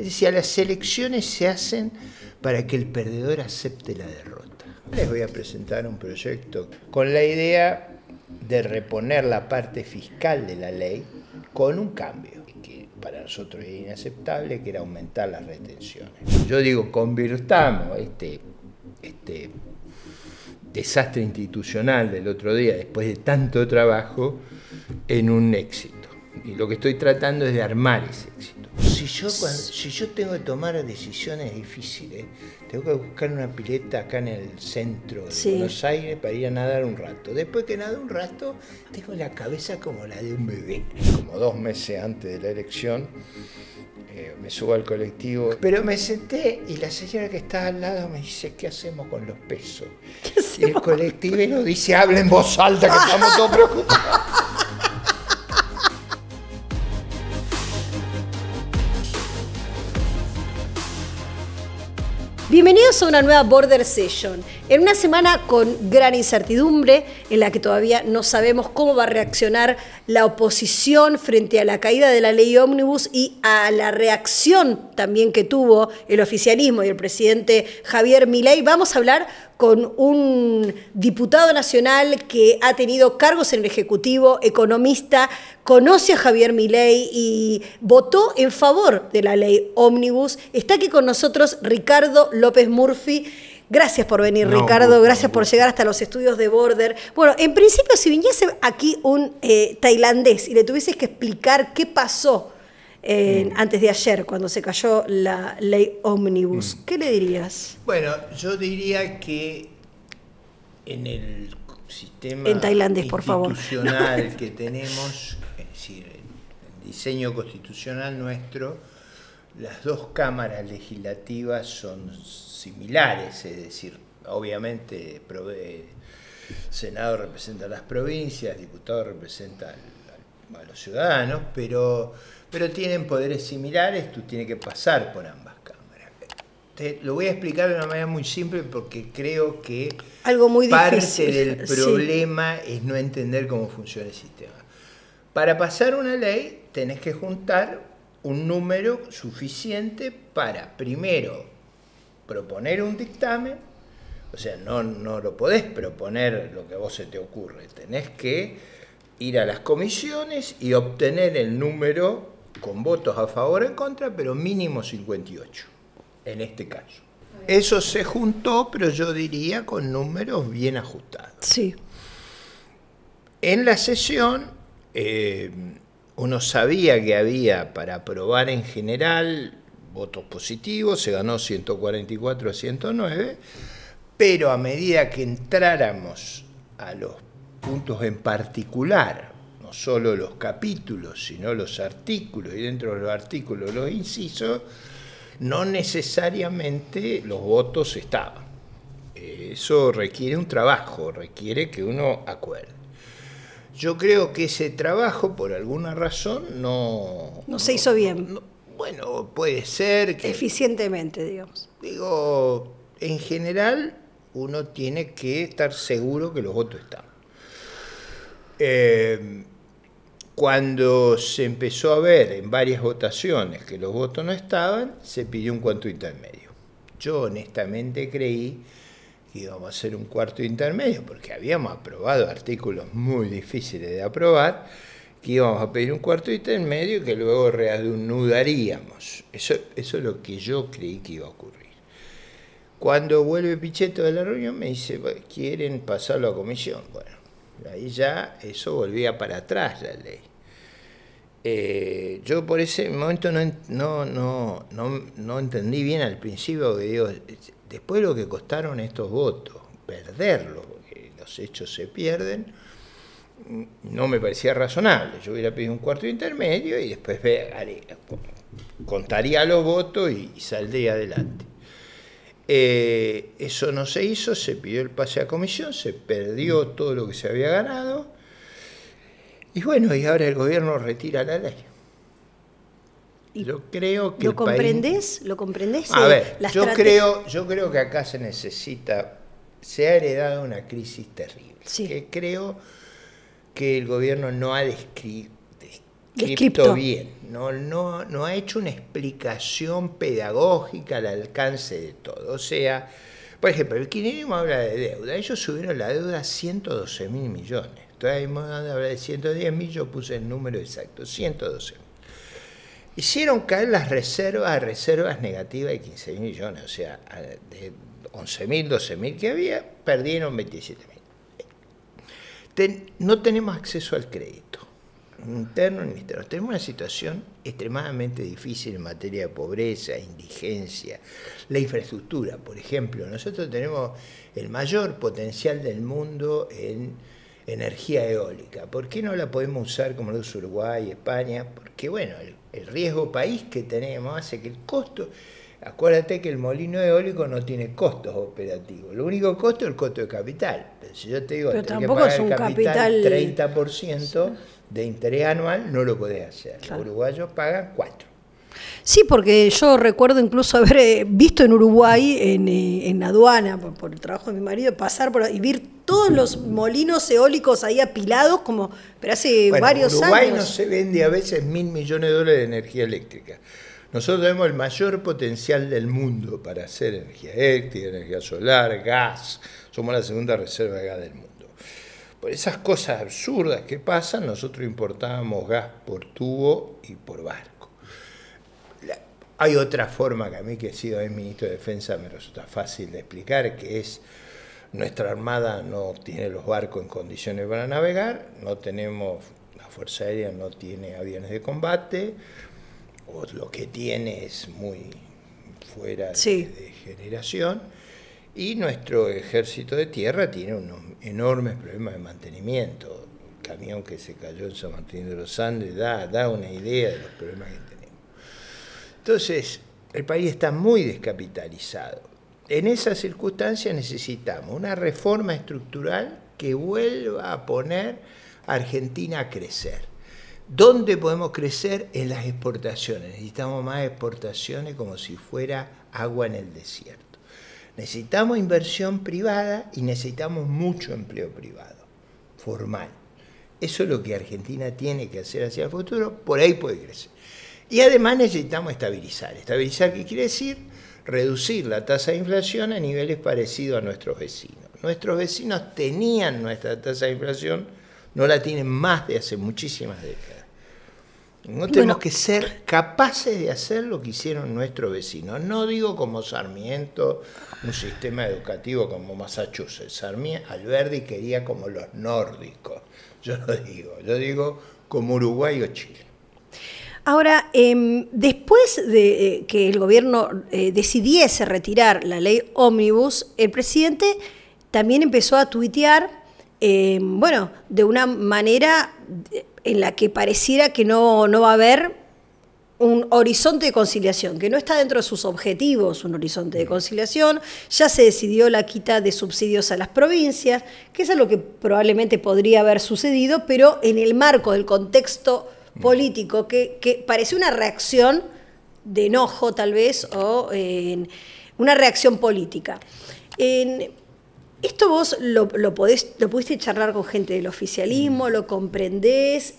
Es decir, a las elecciones se hacen para que el perdedor acepte la derrota. Les voy a presentar un proyecto con la idea de reponer la parte fiscal de la ley con un cambio que para nosotros es inaceptable, que era aumentar las retenciones. Yo digo, convirtamos este desastre institucional del otro día, después de tanto trabajo, en un éxito. Y lo que estoy tratando es de armar ese éxito. Si yo tengo que tomar decisiones difíciles, tengo que buscar una pileta acá en el centro de Buenos Aires para ir a nadar un rato. Después que nado un rato, tengo la cabeza como la de un bebé. Como 2 meses antes de la elección, me subo al colectivo. Pero me senté y la señora que estaba al lado me dice, ¿qué hacemos con los pesos? Y el colectivero dice, hablen en voz alta que estamos todos preocupados. Bienvenidos a una nueva Border Session, en una semana con gran incertidumbre en la que todavía no sabemos cómo va a reaccionar la oposición frente a la caída de la ley Ómnibus y a la reacción también que tuvo el oficialismo y el presidente Javier Milei. Vamos a hablar con un diputado nacional que ha tenido cargos en el Ejecutivo, economista, conoce a Javier Milei y votó en favor de la ley Ómnibus. Está aquí con nosotros Ricardo López Murphy. Gracias por venir, Ricardo. Gracias por llegar hasta los estudios de Border. Bueno, en principio, si viniese aquí un tailandés y le tuvieses que explicar qué pasó antes de ayer, cuando se cayó la ley Ómnibus, ¿qué le dirías? Bueno, yo diría que en el sistema en tailandés, institucional por favor. Que tenemos, es decir, el diseño constitucional nuestro, las 2 cámaras legislativas son similares, es decir, obviamente Senado representa a las provincias, diputado representa a los ciudadanos, pero tienen poderes similares, tú tienes que pasar por ambas cámaras. Lo voy a explicar de una manera muy simple porque creo que algo muy difícil. Parte del problema es no entender cómo funciona el sistema. Para pasar una ley tenés que juntar un número suficiente para, primero, proponer un dictamen, o sea, no lo podés proponer lo que a vos se te ocurre, tenés que ir a las comisiones y obtener el número con votos a favor o en contra, pero mínimo 58, en este caso. Eso se juntó, pero yo diría con números bien ajustados. Sí. En la sesión, uno sabía que había para aprobar en general votos positivos, se ganó 144 a 109, pero a medida que entráramos a los puntos en particular, no solo los capítulos, sino los artículos, y dentro de los artículos los incisos, no necesariamente los votos estaban. Eso requiere un trabajo, requiere que uno acuerde. Yo creo que ese trabajo, por alguna razón, no se hizo bien. Bueno, puede ser que... Eficientemente, digamos. Digo, en general, uno tiene que estar seguro que los votos están. Cuando se empezó a ver en varias votaciones que los votos no estaban, se pidió un cuarto intermedio. Yo honestamente creí que íbamos a hacer un cuarto intermedio, porque habíamos aprobado artículos muy difíciles de aprobar, que íbamos a pedir un cuarto intermedio y que luego reanudaríamos. Eso es lo que yo creí que iba a ocurrir. Cuando vuelve Pichetto de la reunión me dice, quieren pasarlo a comisión. Bueno, ahí ya eso volvía para atrás la ley. Yo por ese momento no entendí bien al principio, que digo, después de lo que costaron estos votos, perderlos, porque los hechos se pierden, no me parecía razonable. Yo hubiera pedido un cuarto intermedio y después contaría los votos y saldría adelante. Eso no se hizo, se pidió el pase a comisión, se perdió todo lo que se había ganado. Y bueno, y ahora el gobierno retira la ley. Yo creo que ¿Lo comprendés? A ver, yo creo que acá se ha heredado una crisis terrible. Sí. Que creo que el gobierno no ha Cripto bien. No ha hecho una explicación pedagógica al alcance de todo. O sea, por ejemplo, el kirchnerismo habla de deuda. Ellos subieron la deuda a 112.000 millones. Entonces, habla de 110.000, yo puse el número exacto, 112.000. Hicieron caer las reservas a reservas negativas de 15.000 millones. O sea, de 11.000, 12.000 que había, perdieron 27.000. No tenemos acceso al crédito interno ni externo. Tenemos una situación extremadamente difícil en materia de pobreza, indigencia, la infraestructura, por ejemplo. Nosotros tenemos el mayor potencial del mundo en energía eólica. ¿Por qué no la podemos usar como los Uruguay, España? Porque, bueno, el riesgo país que tenemos hace que el costo... Acuérdate que el molino eólico no tiene costos operativos. Lo único costo es el costo de capital. Pero si yo te digo que tenés que pagar el capital 30% de interés anual, no lo podés hacer. Claro. Los uruguayos pagan 4%. Sí, porque yo recuerdo incluso haber visto en Uruguay, en aduana, por el trabajo de mi marido, pasar por y ver todos los molinos eólicos ahí apilados, como, pero hace varios años. En Uruguay no se vende a veces $1.000 millones de energía eléctrica. Nosotros tenemos el mayor potencial del mundo para hacer energía eléctrica, energía solar, gas. Somos la segunda reserva de gas del mundo. Por esas cosas absurdas que pasan, nosotros importábamos gas por tubo y por barco. Hay otra forma que a mí, que he sido ministro de Defensa, me resulta fácil de explicar, que es: nuestra Armada no tiene los barcos en condiciones para navegar, no tenemos, la Fuerza Aérea no tiene aviones de combate, o lo que tiene es muy fuera de generación, y nuestro ejército de tierra tiene unos enormes problemas de mantenimiento. El camión que se cayó en San Martín de los Andes da una idea de los problemas que tenemos. Entonces, el país está muy descapitalizado. En esas circunstancias necesitamos una reforma estructural que vuelva a poner a Argentina a crecer. ¿Dónde podemos crecer? En las exportaciones. Necesitamos más exportaciones, como si fuera agua en el desierto. Necesitamos inversión privada y necesitamos mucho empleo privado, formal. Eso es lo que Argentina tiene que hacer hacia el futuro, por ahí puede crecer. Y además necesitamos estabilizar. ¿Estabilizar qué quiere decir? Reducir la tasa de inflación a niveles parecidos a nuestros vecinos. Nuestros vecinos tenían nuestra tasa de inflación, no la tienen más de hace muchísimas décadas. No tenemos que ser capaces de hacer lo que hicieron nuestros vecinos. No digo como Sarmiento, un sistema educativo como Massachusetts. Alberdi quería como los nórdicos. Yo lo digo. Yo digo como Uruguay o Chile. Ahora, después de que el gobierno decidiese retirar la ley Ómnibus, el presidente también empezó a tuitear, bueno, de una manera en la que pareciera que no va a haber un horizonte de conciliación, que no está dentro de sus objetivos un horizonte de conciliación. Ya se decidió la quita de subsidios a las provincias, que eso es lo que probablemente podría haber sucedido, pero en el marco del contexto político, que parece una reacción de enojo tal vez, o una reacción política. Esto vos lo pudiste charlar con gente del oficialismo, lo comprendés.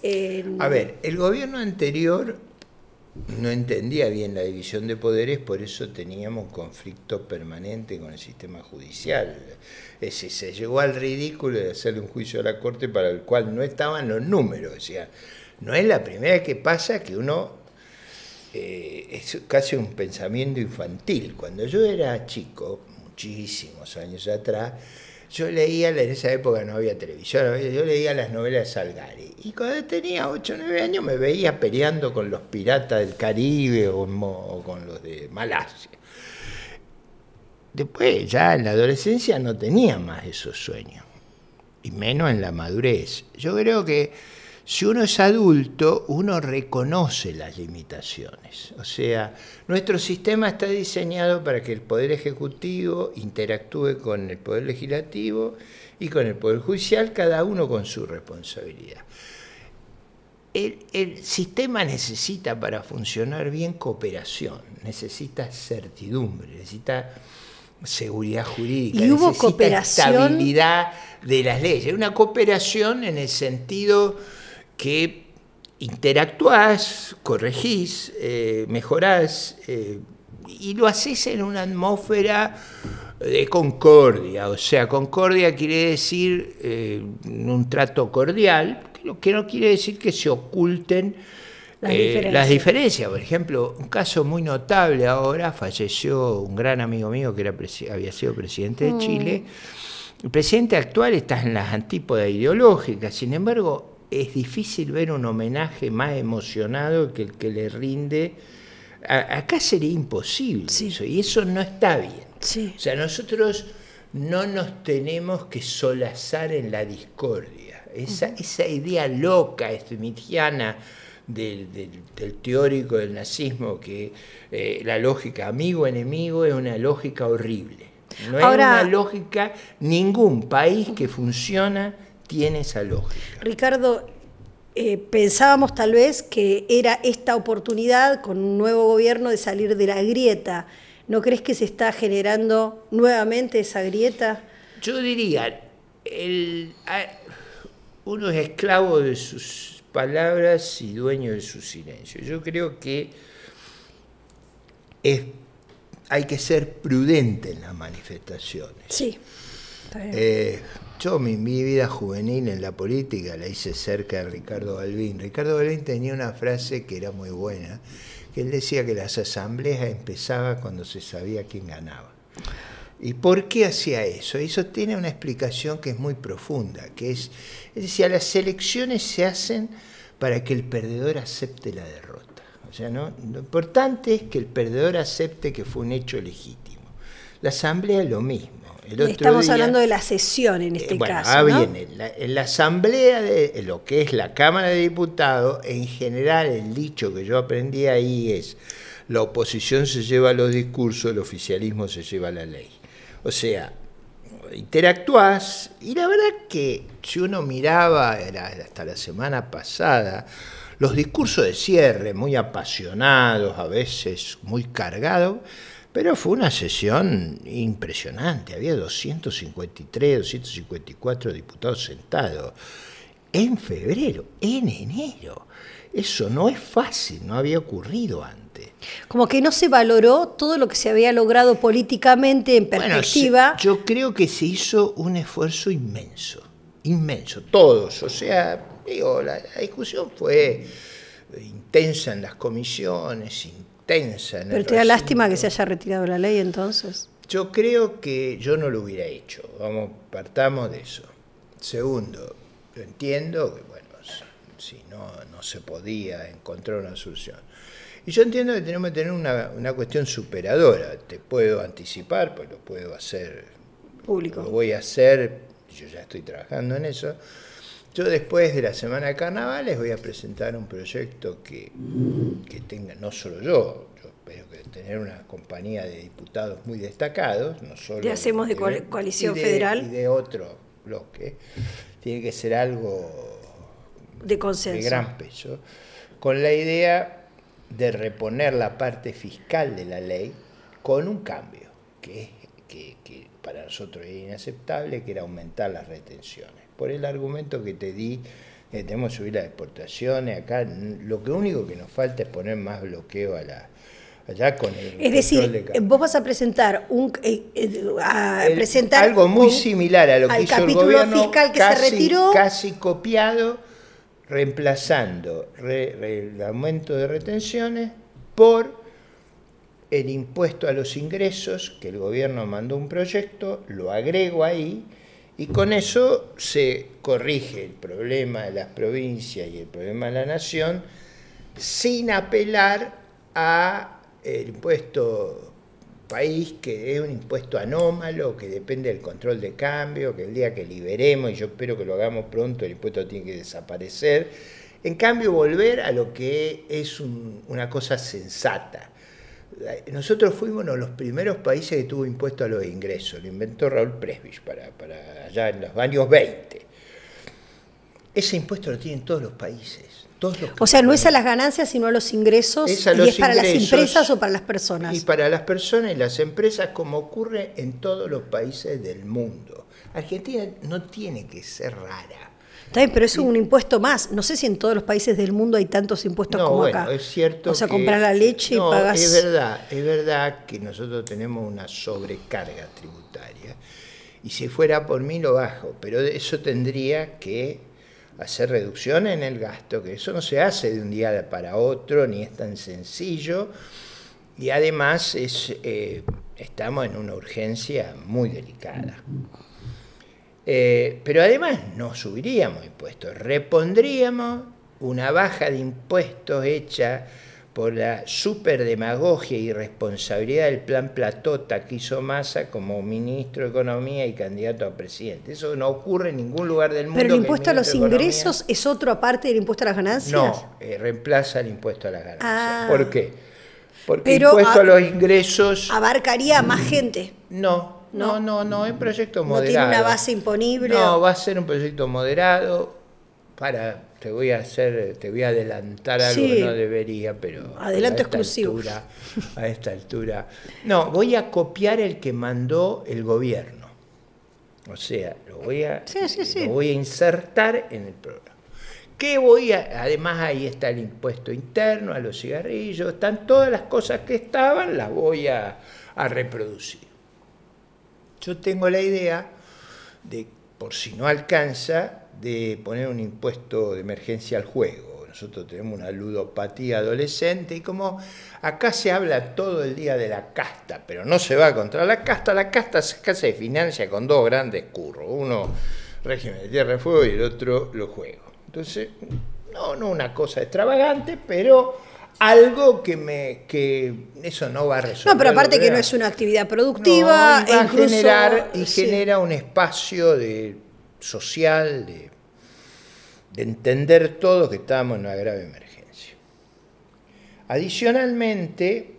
A ver, el gobierno anterior no entendía bien la división de poderes, por eso teníamos un conflicto permanente con el sistema judicial. Es decir, se llegó al ridículo de hacerle un juicio a la Corte para el cual no estaban los números. O sea, no es la primera vez que pasa que uno... es casi un pensamiento infantil. Cuando yo era chico, muchísimos años atrás, yo leía, en esa época no había televisión, yo leía las novelas de Salgari, y cuando tenía 8 o 9 años me veía peleando con los piratas del Caribe o con los de Malasia. Después, ya en la adolescencia, no tenía más esos sueños, y menos en la madurez. Yo creo que si uno es adulto, uno reconoce las limitaciones. O sea, nuestro sistema está diseñado para que el Poder Ejecutivo interactúe con el Poder Legislativo y con el Poder Judicial, cada uno con su responsabilidad. El sistema necesita, para funcionar bien, cooperación, necesita certidumbre, necesita seguridad jurídica, necesita estabilidad de las leyes. Una cooperación en el sentido que interactuás, corregís, mejorás, y lo hacés en una atmósfera de concordia. O sea, concordia quiere decir un trato cordial, que no quiere decir que se oculten las diferencias. Por ejemplo, un caso muy notable ahora, falleció un gran amigo mío que era había sido presidente de Chile. El presidente actual está en las antípodas ideológicas, sin embargo, es difícil ver un homenaje más emocionado que el que le rinde. Acá sería imposible, sí, eso, y eso no está bien. Sí. O sea, nosotros no nos tenemos que solazar en la discordia. Esa idea loca, schmittiana, del teórico del nazismo, que la lógica amigo-enemigo es una lógica horrible. No es una lógica, ningún país que funciona tiene esa lógica. Ricardo, pensábamos tal vez que era esta oportunidad con un nuevo gobierno de salir de la grieta. ¿No crees que se está generando nuevamente esa grieta? Yo diría, uno es esclavo de sus palabras y dueño de su silencio. Yo creo que hay que ser prudente en las manifestaciones. Sí, está bien. Yo mi vida juvenil en la política la hice cerca de Ricardo Balbín. Ricardo Balbín tenía una frase que era muy buena, que él decía que las asambleas empezaban cuando se sabía quién ganaba. ¿Y por qué hacía eso? Eso tiene una explicación que es muy profunda, que es, decía, las elecciones se hacen para que el perdedor acepte la derrota. O sea, ¿no? Lo importante es que el perdedor acepte que fue un hecho legítimo. La asamblea es lo mismo. Estamos hablando de la sesión en este caso. Ah, bien, ¿no? en la asamblea, de lo que es la Cámara de Diputados, en general el dicho que yo aprendí ahí es: la oposición se lleva los discursos, el oficialismo se lleva la ley. O sea, interactuás, y la verdad que si uno miraba hasta la semana pasada, los discursos de cierre, muy apasionados, a veces muy cargados, pero fue una sesión impresionante. Había 253, 254 diputados sentados. En febrero, en enero. Eso no es fácil, no había ocurrido antes. Como que no se valoró todo lo que se había logrado políticamente en perspectiva. Bueno, yo creo que se hizo un esfuerzo inmenso. Inmenso, todos, o sea... Digo, la discusión fue intensa en las comisiones, intensa en el recinto. ¿Pero te da lástima que se haya retirado la ley entonces? Yo creo que yo no lo hubiera hecho. Vamos, partamos de eso. Segundo, yo entiendo que, bueno, si no se podía encontrar una solución. Y yo entiendo que tenemos que tener una cuestión superadora. Te puedo anticipar, pues lo puedo hacer público. Lo voy a hacer, yo ya estoy trabajando en eso. Yo después de la semana de carnavales voy a presentar un proyecto que tenga, no solo yo espero que tener una compañía de diputados muy destacados, no solo... Ya hacemos de coalición federal. Y de otro bloque. Tiene que ser algo de consenso, de gran peso, con la idea de reponer la parte fiscal de la ley con un cambio, que para nosotros era inaceptable, que era aumentar las retenciones. Por el argumento que te di, tenemos que subir las exportaciones, acá lo que único que nos falta es poner más bloqueo a la... Allá con el... Es decir, de vos vas a presentar algo muy similar a lo que hizo el gobierno fiscal, que casi se retiró, casi copiado, reemplazando el aumento de retenciones por el impuesto a los ingresos, que el gobierno mandó un proyecto, lo agrego ahí. Y con eso se corrige el problema de las provincias y el problema de la nación, sin apelar al impuesto país, que es un impuesto anómalo, que depende del control de cambio, que el día que liberemos, y yo espero que lo hagamos pronto, el impuesto tiene que desaparecer. En cambio, volver a lo que es una cosa sensata. Nosotros fuimos uno de los primeros países que tuvo impuesto a los ingresos. Lo inventó Raúl Presbich para allá en los años 20. Ese impuesto lo tienen todos los países. O sea, no es a las ganancias, sino a los ingresos. Es para las empresas o para las personas. Y para las personas y las empresas, como ocurre en todos los países del mundo. Argentina no tiene que ser rara. También, pero es un impuesto más. No sé si en todos los países del mundo hay tantos impuestos como acá. No, es cierto. O sea, comprar la leche y pagas... es verdad que nosotros tenemos una sobrecarga tributaria. Y si fuera por mí lo bajo, pero eso tendría que hacer reducción en el gasto, que eso no se hace de un día para otro, ni es tan sencillo. Y además es, estamos en una urgencia muy delicada. Pero además no subiríamos impuestos, repondríamos una baja de impuestos hecha por la superdemagogia y irresponsabilidad del plan Platota que hizo Massa como ministro de Economía y candidato a presidente. Eso no ocurre en ningún lugar del mundo. ¿Pero el impuesto a los ingresos es otro aparte del impuesto a las ganancias? No, reemplaza el impuesto a las ganancias. Ah. ¿Por qué? Porque el impuesto a los ingresos... ¿Abarcaría a más gente? No, no, no, no, es un proyecto moderado. ¿No tiene una base imponible? No, va a ser un proyecto moderado para... Te voy a hacer, te voy a adelantar algo que no debería, pero adelanto exclusivo. A esta altura. No, voy a copiar el que mandó el gobierno. O sea, lo voy a, lo voy a insertar en el programa. ¿Qué voy a? Además, ahí está el impuesto interno, a los cigarrillos, están todas las cosas que estaban, las voy a reproducir. Yo tengo la idea de, por si no alcanza, de poner un impuesto de emergencia al juego. Nosotros tenemos una ludopatía adolescente y como acá se habla todo el día de la casta, pero no se va contra la casta acá se financia con dos grandes curros, uno régimen de tierra y fuego y el otro los juegos. Entonces, no una cosa extravagante, pero... algo que eso no va a resolver. No, pero aparte que no es una actividad productiva. No, y va incluso, a generar y genera un espacio de social, de entender todos que estábamos en una grave emergencia. Adicionalmente,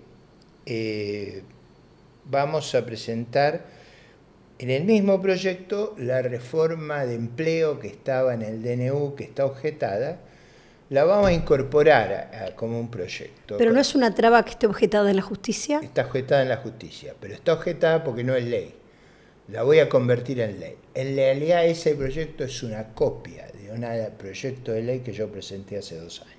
vamos a presentar en el mismo proyecto la reforma de empleo que estaba en el DNU, que está objetada, la vamos a incorporar como un proyecto. ¿Pero no es una traba que esté objetada en la justicia? Está objetada en la justicia, pero está objetada porque no es ley. La voy a convertir en ley. En realidad ese proyecto es una copia de un proyecto de ley que yo presenté hace 2 años.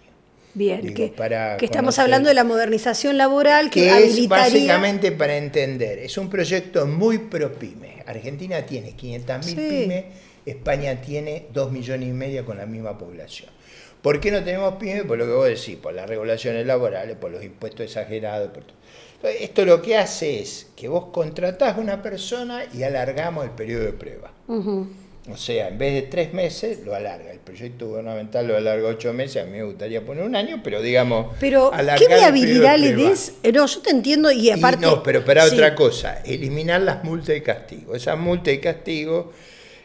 Bien, digo, que estamos hablando de la modernización laboral que habilitaría... es básicamente para entender. Es un proyecto muy pro pyme. Argentina tiene 500.000 pymes, España tiene 2,5 millones con la misma población. ¿Por qué no tenemos pymes? Por lo que vos decís, por las regulaciones laborales, por los impuestos exagerados. Por todo. Esto lo que hace es que vos contratás a una persona y alargamos el periodo de prueba. O sea, en vez de 3 meses, lo alarga. El proyecto gubernamental lo alarga 8 meses, a mí me gustaría poner 1 año, pero digamos... Pero, ¿qué viabilidad le des? No, yo te entiendo y aparte... Y no, pero para otra cosa, eliminar las multas y castigos. Esas multas y castigos...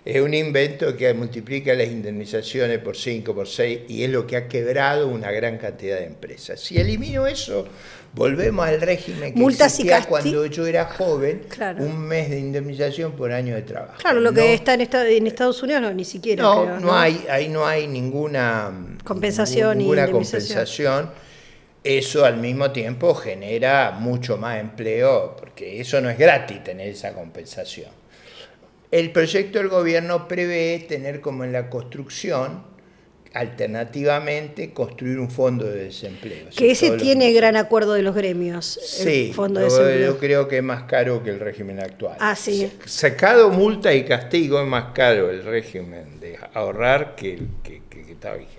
es un invento que multiplica las indemnizaciones por 5, por 6 y es lo que ha quebrado una gran cantidad de empresas. Si elimino eso, volvemos al régimen que existía cuando yo era joven, un mes de indemnización por año de trabajo. Claro, lo que está en Estados Unidos no, ni siquiera. No, creo, no hay, ahí no hay ninguna compensación. Eso al mismo tiempo genera mucho más empleo, porque eso no es gratis tener esa compensación. El proyecto del gobierno prevé tener como en la construcción, alternativamente, construir un fondo de desempleo. Que ese tiene gran acuerdo de los gremios, el fondo de desempleo. Yo creo que es más caro que el régimen actual. Ah, sí. Sacado multa y castigo es más caro el régimen de ahorrar que está vigente.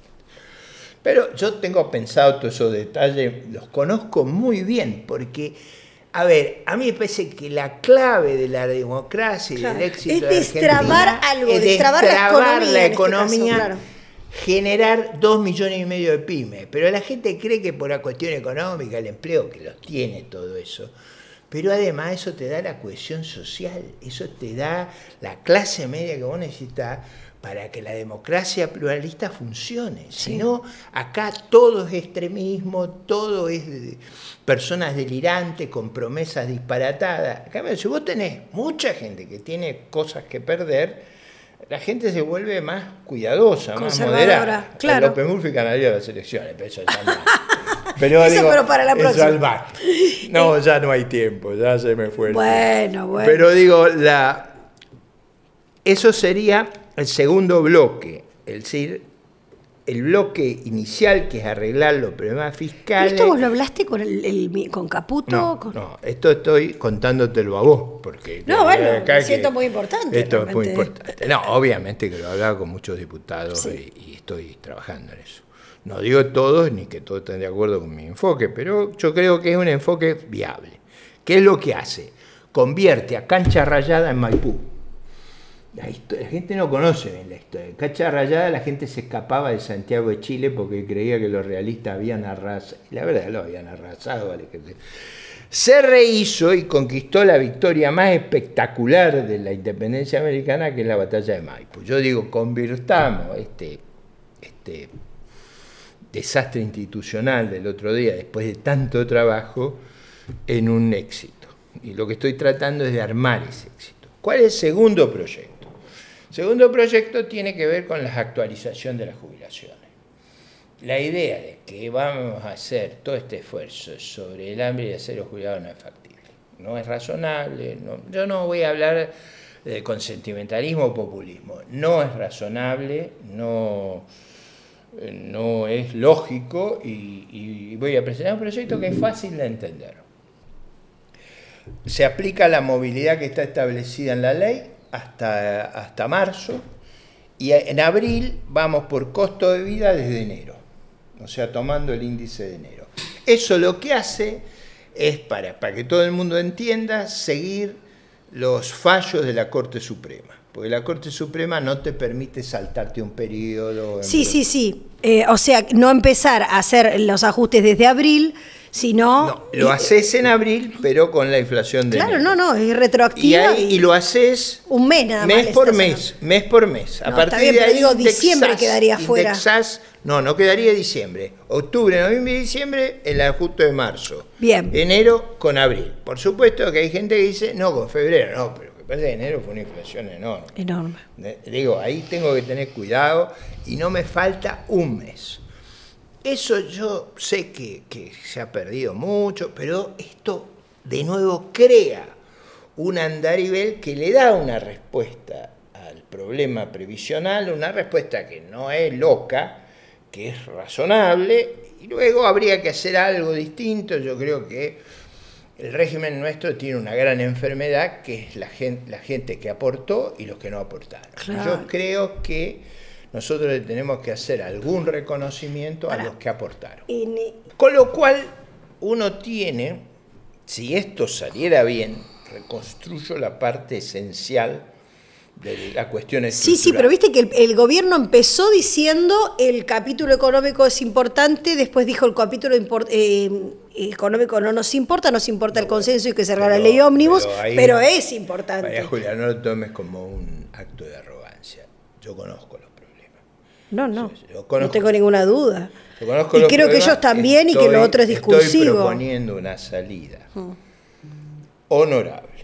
Pero yo tengo pensado todos esos detalles, los conozco muy bien, porque... A ver, a mí me parece que la clave de la democracia y del éxito de Argentina es destrabar la economía, generar 2,5 millones de pymes. Pero la gente cree que por la cuestión económica, el empleo, que los tiene todo eso. Pero además eso te da la cohesión social, eso te da la clase media que vos necesitas para que la democracia pluralista funcione. Si no, acá todo es extremismo, todo es de personas delirantes, con promesas disparatadas. En cambio, si vos tenés mucha gente que tiene cosas que perder, la gente se vuelve más cuidadosa, más moderada. Claro. López Murphy ganaría las elecciones, pero eso ya no. Pero para la próxima. No, ya no hay tiempo, ya se me fue. Bueno, bueno. Pero digo, eso sería... El segundo bloque, Es decir, el bloque inicial, que es arreglar los problemas fiscales... ¿Esto vos lo hablaste con Caputo? No, con... no, esto estoy contándotelo a vos. Porque no, bueno, me siento muy importante. Esto realmente es muy importante. No, obviamente que lo he hablado con muchos diputados, sí, y estoy trabajando en eso. No digo todos, ni que todos estén de acuerdo con mi enfoque, pero yo creo que es un enfoque viable. ¿Qué es lo que hace? Convierte a Cancha Rayada en Maipú. La gente no conoce bien la historia. Cancha Rayada, la gente se escapaba de Santiago de Chile porque creía que los realistas habían arrasado. Y la verdad, lo habían arrasado. Se rehizo y conquistó la victoria más espectacular de la independencia americana, que es la batalla de Maipú. Yo digo, convirtamos este desastre institucional del otro día, después de tanto trabajo, en un éxito. Y lo que estoy tratando es de armar ese éxito. ¿Cuál es el segundo proyecto? El segundo proyecto tiene que ver con la actualización de las jubilaciones. La idea de que vamos a hacer todo este esfuerzo sobre el hambre y hacer los jubilados no es factible. No es razonable. No. Yo no voy a hablar con sentimentalismo o populismo. No es razonable, no es lógico, y voy a presentar un proyecto que es fácil de entender. Se aplica la movilidad que está establecida en la ley hasta marzo, y en abril vamos por costo de vida desde enero, o sea, tomando el índice de enero. Eso lo que hace es, para que todo el mundo entienda, seguir los fallos de la Corte Suprema, porque la Corte Suprema no te permite saltarte un periodo. Sí, sí, sí. O sea, no empezar a hacer los ajustes desde abril, sino... No, lo haces en abril, pero con la inflación de enero. No, es retroactiva. Y lo haces... Un mes nada más. Mes por mes. A partir de ahí, digo, diciembre quedaría fuera. No quedaría diciembre. Octubre, noviembre y diciembre, el ajuste de marzo. Bien. Enero con abril. Por supuesto que hay gente que dice, no, con febrero, no, pero... de enero fue una inflación enorme. Enorme. Digo, ahí tengo que tener cuidado y no me falta un mes. Eso yo sé que se ha perdido mucho, pero esto de nuevo crea un andarivel que le da una respuesta al problema previsional, una respuesta que no es loca, que es razonable, y luego habría que hacer algo distinto. Yo creo que el régimen nuestro tiene una gran enfermedad, que es la gente que aportó y los que no aportaron. Claro. Yo creo que nosotros le tenemos que hacer algún reconocimiento a los que aportaron. Con lo cual, uno tiene, si esto saliera bien, reconstruyo la parte esencial de la cuestión estructural. Sí, sí, pero viste que el gobierno empezó diciendo el capítulo económico es importante, después dijo el capítulo económico no nos importa el consenso y que cerrar la ley ómnibus, pero es importante. María Julia, no lo tomes como un acto de arrogancia. Yo conozco los problemas. No tengo ninguna duda. Yo conozco los problemas. Y creo que ellos también, y que lo otro es discursivo. Estoy proponiendo una salida honorable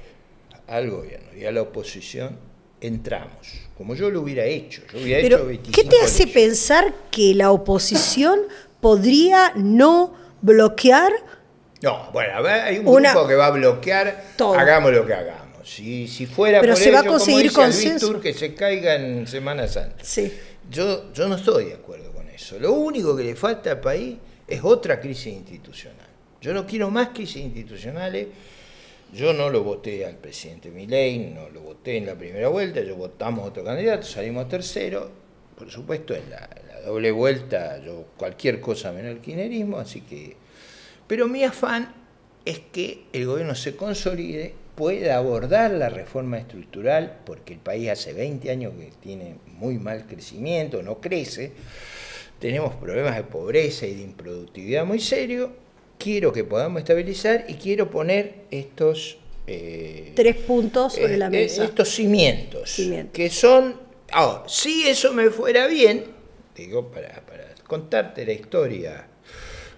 al gobierno y a la oposición. Entramos, como yo lo hubiera hecho. Pero, ¿qué te hace pensar que la oposición podría no bloquear? No, bueno, hay un grupo que va a bloquear, todo. Hagamos lo que hagamos. Si fuera por ello, como dice Luis Tur, que se caiga en Semana Santa. Sí. Yo no estoy de acuerdo con eso. Lo único que le falta al país es otra crisis institucional. Yo no quiero más crisis institucionales. Yo no lo voté al presidente Milei, no lo voté en la primera vuelta, yo votamos otro candidato, salimos tercero. Por supuesto, en la doble vuelta, yo cualquier cosa menos el kirchnerismo, así que... Pero mi afán es que el gobierno se consolide, pueda abordar la reforma estructural, porque el país hace 20 años que tiene muy mal crecimiento, no crece, tenemos problemas de pobreza y de improductividad muy serios. Quiero que podamos estabilizar y quiero poner estos... 3 puntos sobre la mesa. Estos cimientos. Que son... Ahora, si eso me fuera bien, digo, para contarte la historia,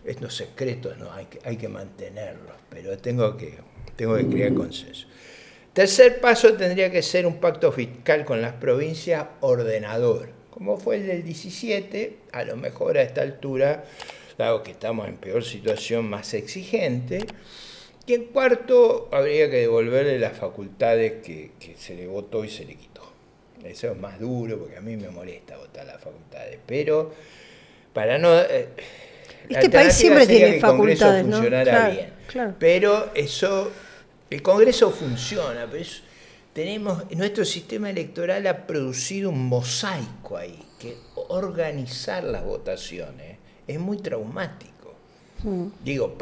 estos secretos no hay que mantenerlos, pero tengo que crear consenso. Tercer paso tendría que ser un pacto fiscal con las provincias ordenador, como fue el del 17, a lo mejor a esta altura... dado que estamos en peor situación, más exigente. Y en cuarto, habría que devolverle las facultades que se le votó y se le quitó. Eso es más duro porque a mí me molesta votar las facultades. Pero para no... este país siempre tiene facultades, ¿no? Que el Congreso funcionara bien. Claro. Pero eso... El Congreso funciona, pero es, nuestro sistema electoral ha producido un mosaico ahí, que organizar las votaciones es muy traumático. Digo,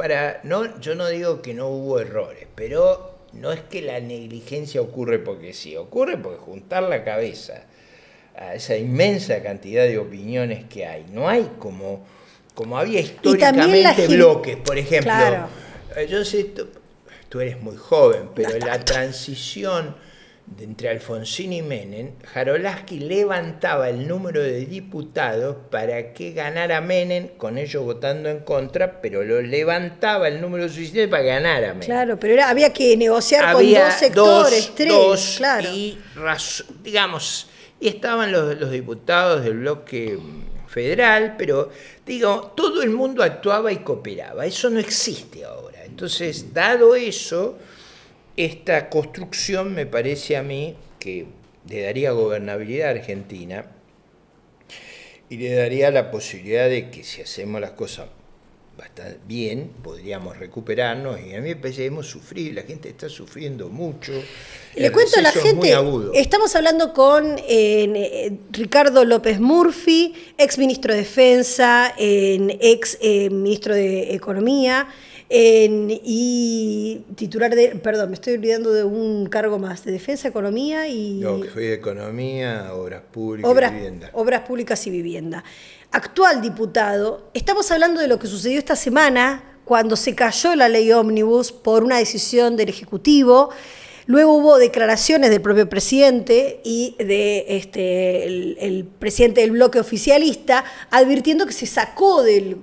yo no digo que no hubo errores, pero no es que la negligencia ocurre porque sí, ocurre porque juntar la cabeza a esa inmensa cantidad de opiniones que hay, no hay como había históricamente bloques, por ejemplo. Claro. Yo sé... Tú eres muy joven, pero en la transición entre Alfonsín y Menem, Jaroslavski levantaba el número de diputados para que ganara Menem, con ellos votando en contra, pero lo levantaba el número de suficiente para ganar a Menem. Claro, pero había que negociar con dos sectores, tres, claro. Y digamos, y estaban los diputados del bloque federal, pero digo, todo el mundo actuaba y cooperaba. Eso no existe ahora. Entonces, dado eso, esta construcción me parece a mí que le daría gobernabilidad a Argentina y le daría la posibilidad de que si hacemos las cosas bastante bien, podríamos recuperarnos, y a mí me parece que hemos sufrido, la gente está sufriendo mucho. Le cuento a la gente, estamos hablando con Ricardo López Murphy, ex ministro de Defensa, ex ministro de Economía, y titular de, perdón, me estoy olvidando de un cargo más, de Defensa, Economía y... No, que fue de Economía, Obras Públicas y Vivienda. Obras Públicas y Vivienda. Actual diputado. Estamos hablando de lo que sucedió esta semana cuando se cayó la Ley Ómnibus por una decisión del Ejecutivo. Luego hubo declaraciones del propio presidente y de el presidente del bloque oficialista advirtiendo que se sacó del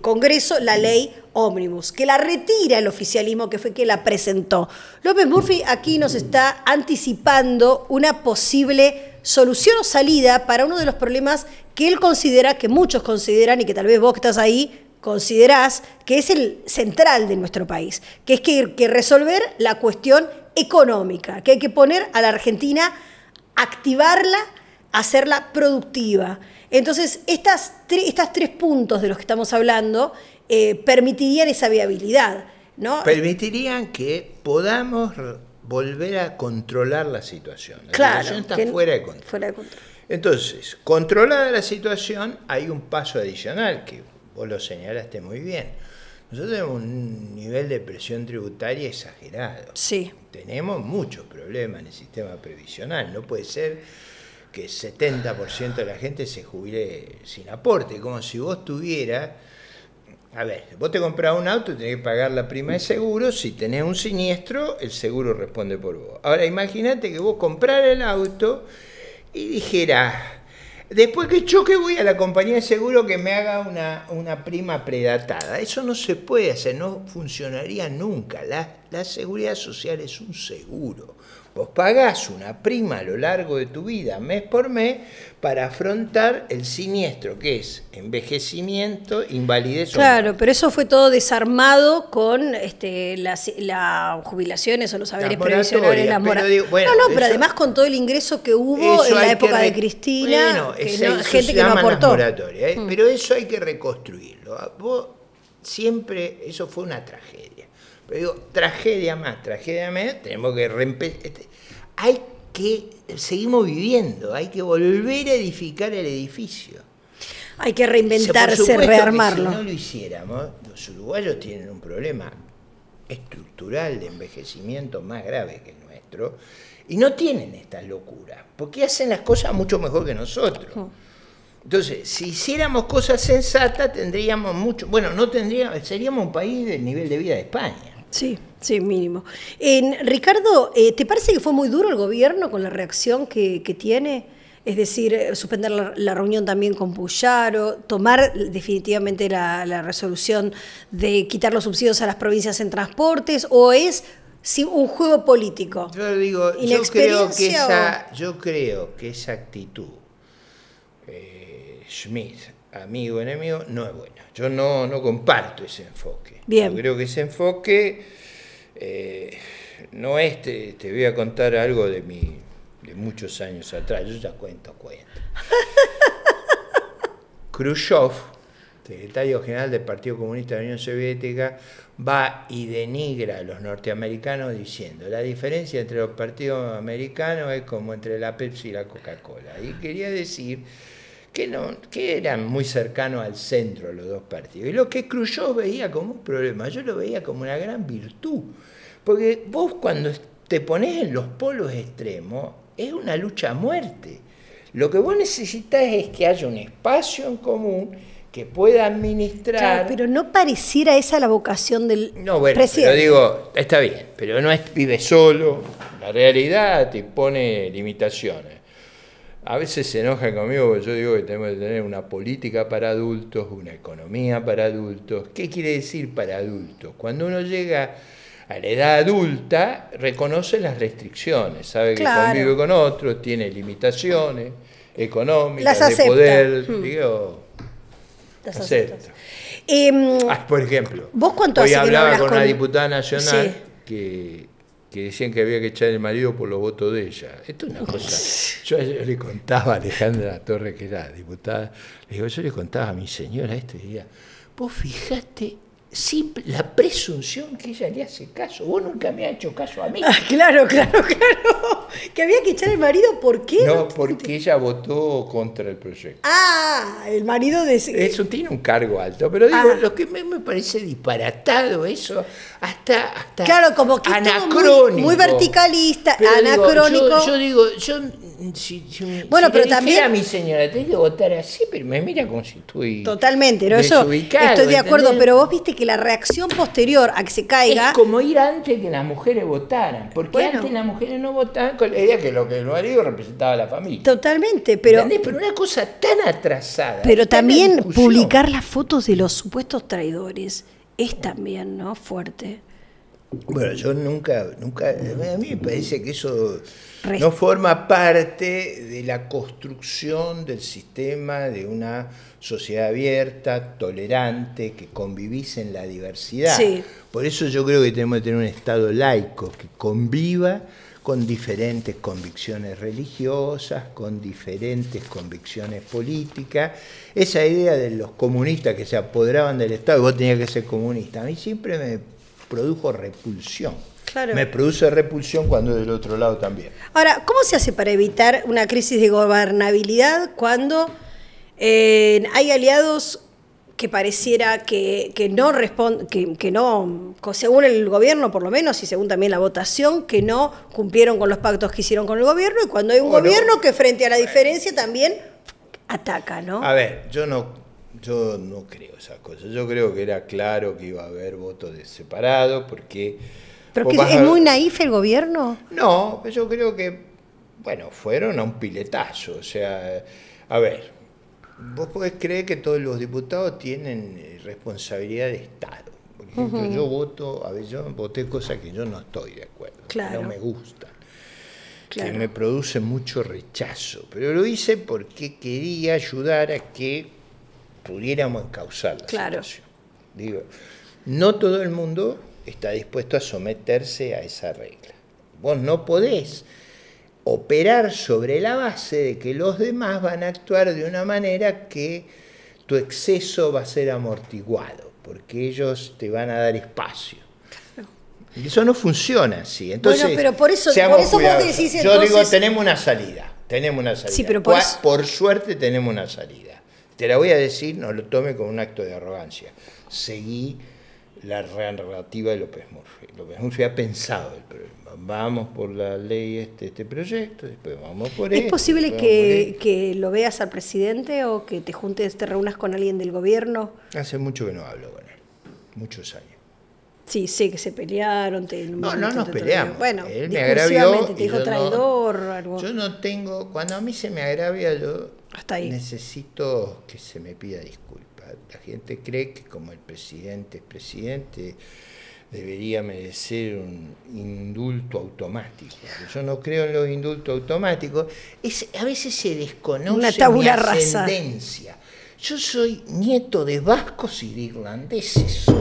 Congreso la ley Ómnibus, que la retira el oficialismo, que fue quien la presentó. López Murphy aquí nos está anticipando una posible solución o salida para uno de los problemas que él considera, que muchos consideran y que tal vez vos que estás ahí considerás que es el central de nuestro país, que es que hay que resolver la cuestión económica, que hay que poner a la Argentina, activarla, hacerla productiva. Entonces, estas tres puntos de los que estamos hablando permitirían esa viabilidad, ¿no? Permitirían que podamos volver a controlar la situación. La situación está fuera de control. Entonces, controlada la situación, hay un paso adicional que vos lo señalaste muy bien. Nosotros tenemos un nivel de presión tributaria exagerado. Sí. Tenemos muchos problemas en el sistema previsional. No puede ser que el 70% de la gente se jubile sin aporte, como si vos tuvieras... A ver, vos te comprás un auto y tenés que pagar la prima de seguro. Si tenés un siniestro, el seguro responde por vos. Ahora, imagínate que vos comprás el auto y dijeras... Después que choque voy a la compañía de seguro que me haga una prima predatada. Eso no se puede hacer, no funcionaría nunca. La seguridad social es un seguro. Vos pagás una prima a lo largo de tu vida, mes por mes, para afrontar el siniestro, que es envejecimiento, invalidez. Claro, pero eso fue todo desarmado con las jubilaciones o los haberes previsionales. Pero además con todo el ingreso que hubo en la época de Cristina, gente que no aportó. Pero eso hay que reconstruirlo. Siempre eso fue una tragedia. Pero digo, tragedia más, tenemos que reempezar. Seguimos viviendo, hay que volver a edificar el edificio. Hay que reinventarse, rearmarlo. Si no lo hiciéramos, los uruguayos tienen un problema estructural de envejecimiento más grave que el nuestro y no tienen estas locuras, porque hacen las cosas mucho mejor que nosotros. Entonces, si hiciéramos cosas sensatas, tendríamos mucho... Bueno, no tendríamos... Seríamos un país del nivel de vida de España. Sí, sí, mínimo. Ricardo, ¿te parece que fue muy duro el gobierno con la reacción que tiene? Es decir, suspender la reunión también con Puyaro, tomar definitivamente la resolución de quitar los subsidios a las provincias en transportes, ¿o es un juego político? Yo digo, yo creo que esa actitud... Schmidt, amigo, enemigo, no es bueno. Yo no comparto ese enfoque. Bien. Yo creo que ese enfoque no es, te voy a contar algo de mi de muchos años atrás, yo ya cuento. Khrushchev, secretario general del Partido Comunista de la Unión Soviética, va y denigra a los norteamericanos diciendo la diferencia entre los partidos americanos es como entre la Pepsi y la Coca-Cola. Y quería decir que, que eran muy cercanos al centro los dos partidos. Y lo que Khrushchev veía como un problema, yo lo veía como una gran virtud. Porque vos cuando te ponés en los polos extremos es una lucha a muerte. Lo que vos necesitás es que haya un espacio en común que pueda administrar... Claro, pero no pareciera esa la vocación del presidente. No, bueno, pero digo, está bien, pero no es, vive solo, la realidad te pone limitaciones. A veces se enoja conmigo porque yo digo que tenemos que tener una política para adultos, una economía para adultos. ¿Qué quiere decir para adultos? Cuando uno llega a la edad adulta, reconoce las restricciones, sabe que convive con otros, tiene limitaciones económicas, de poder, digo... por ejemplo, ¿vos cuánto hace que hablaba con una diputada nacional que decían que había que echar el marido por los votos de ella. Esto es una cosa. Yo le contaba a Alejandra Torres, que era diputada, le digo, yo le contaba a mi señora esto y decía, vos fijate la presunción que ella le hace caso, vos nunca me has hecho caso a mí. Ah, claro, claro, claro. Que había que echar el marido, ¿por qué? No, porque ella votó contra el proyecto. Ah, el marido de... Eso tiene un cargo alto, pero digo, lo que me parece disparatado eso, hasta claro, como que anacrónico. Muy verticalista, pero anacrónico. Digo, yo digo, si pero también a mi señora, tenés que votar así, pero me mira como si estoy... Totalmente, ¿no? Eso estoy de acuerdo, ¿entendés? Pero vos viste que la reacción posterior a que se caiga... Es como ir antes que las mujeres votaran, porque antes las mujeres no votaban con la idea que lo que el marido representaba a la familia. Totalmente, pero... ¿Entendés? Pero una cosa tan atrasada... Pero también publicar las fotos de los supuestos traidores es también, ¿no? Fuerte. Bueno, yo nunca... A mí me parece que eso no forma parte de la construcción del sistema de una sociedad abierta, tolerante, que convivís en la diversidad. Sí. Por eso yo creo que tenemos que tener un Estado laico que conviva con diferentes convicciones religiosas, con diferentes convicciones políticas. Esa idea de los comunistas que se apoderaban del Estado, vos tenías que ser comunista, a mí siempre me... produjo repulsión. Claro. Me produce repulsión cuando del otro lado también. Ahora, ¿cómo se hace para evitar una crisis de gobernabilidad cuando hay aliados que pareciera que no, según el gobierno por lo menos, y según también la votación, que no cumplieron con los pactos que hicieron con el gobierno, y cuando hay un gobierno que frente a la diferencia también ataca, ¿no? A ver, yo no creo esas cosas. Yo creo que era claro que iba a haber votos separados porque... ¿Pero que es muy naif el gobierno? No, yo creo que, bueno, fueron a un piletazo. O sea, a ver, vos podés creer que todos los diputados tienen responsabilidad de Estado. Por ejemplo, yo voto, a ver, yo voté cosas que yo no estoy de acuerdo, que no me gustan. Claro. Que me produce mucho rechazo. Pero lo hice porque quería ayudar a que pudiéramos encauzar la situación. Digo, no todo el mundo está dispuesto a someterse a esa regla. Vos no podés operar sobre la base de que los demás van a actuar de una manera que tu exceso va a ser amortiguado, porque ellos te van a dar espacio. Y eso no funciona así. Entonces, bueno, pero por eso vos decís, entonces... Yo digo, tenemos una salida. Sí, pero por suerte tenemos una salida. Te la voy a decir, no lo tome como un acto de arrogancia. Seguí la narrativa de López Murphy. López Murphy ha pensado el problema. Vamos por la ley, este proyecto, después vamos por esto. ¿Es posible que lo veas al presidente o que te juntes, te reúnas con alguien del gobierno? Hace mucho que no hablo con él, muchos años. Sí, sé que se pelearon. No nos peleamos. Bueno, él me agravió. Te dijo traidor o algo. Yo no tengo, cuando a mí se me agravia, yo... Hasta ahí. Necesito que se me pida disculpas. La gente cree que como el presidente es presidente, debería merecer un indulto automático. Yo no creo en los indultos automáticos. A veces se desconoce una tabula rasa. Yo soy nieto de vascos y de irlandeses, soy